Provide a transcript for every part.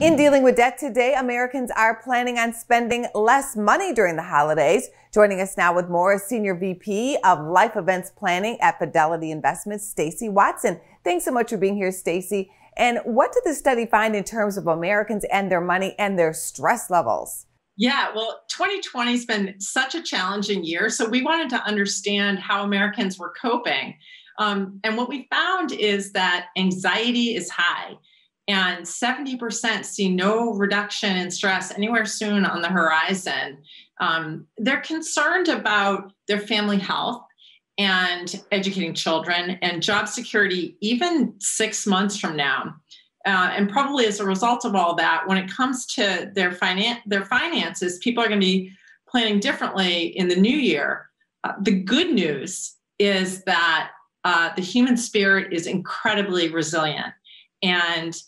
In dealing with debt today, Americans are planning on spending less money during the holidays. Joining us now with more is Senior VP of Life Events Planning at Fidelity Investments, Stacey Watson. Thanks so much for being here, Stacey. And what did this study find in terms of Americans and their money and their stress levels? Yeah, well, 2020 has been such a challenging year, so we wanted to understand how Americans were coping. And what we found is that anxiety is high. And 70% see no reduction in stress anywhere soon on the horizon. They're concerned about their family health and educating children and job security, even 6 months from now. And probably as a result of all that, when it comes to their finances, people are going to be planning differently in the new year. The good news is that the human spirit is incredibly resilient. And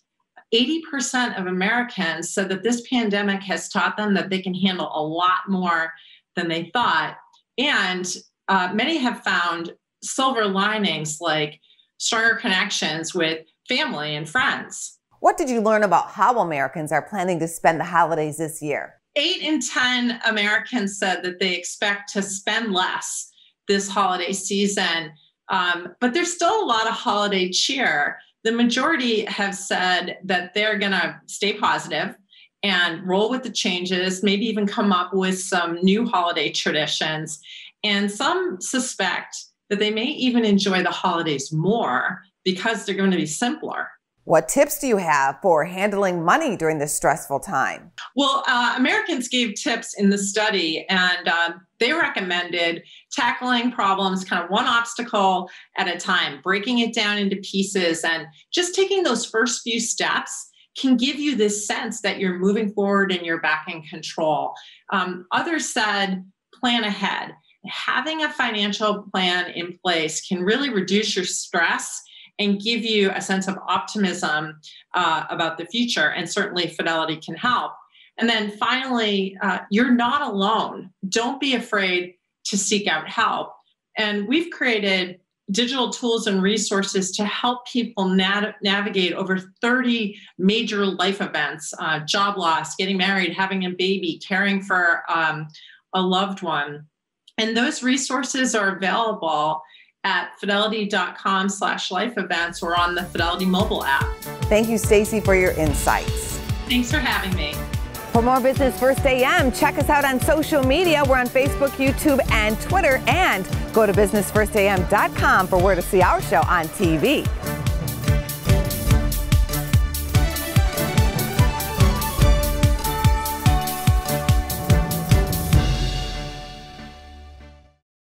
80% of Americans said that this pandemic has taught them that they can handle a lot more than they thought. And many have found silver linings like stronger connections with family and friends. What did you learn about how Americans are planning to spend the holidays this year? 8 in 10 Americans said that they expect to spend less this holiday season, but there's still a lot of holiday cheer. The majority have said that they're going to stay positive and roll with the changes, maybe even come up with some new holiday traditions. And some suspect that they may even enjoy the holidays more because they're going to be simpler. What tips do you have for handling money during this stressful time? Well, Americans gave tips in the study, and they recommended tackling problems kind of one obstacle at a time, breaking it down into pieces, and just taking those first few steps can give you this sense that you're moving forward and you're back in control. Others said, plan ahead. Having a financial plan in place can really reduce your stress and give you a sense of optimism about the future. And certainly Fidelity can help. And then finally, you're not alone. Don't be afraid to seek out help. And we've created digital tools and resources to help people navigate over 30 major life events, job loss, getting married, having a baby, caring for a loved one. And those resources are available at fidelity.com/life events or on the Fidelity mobile app. Thank you, Stacey, for your insights. Thanks for having me. For more Business First AM, check us out on social media. We're on Facebook, YouTube, and Twitter. And go to businessfirstam.com for where to see our show on TV.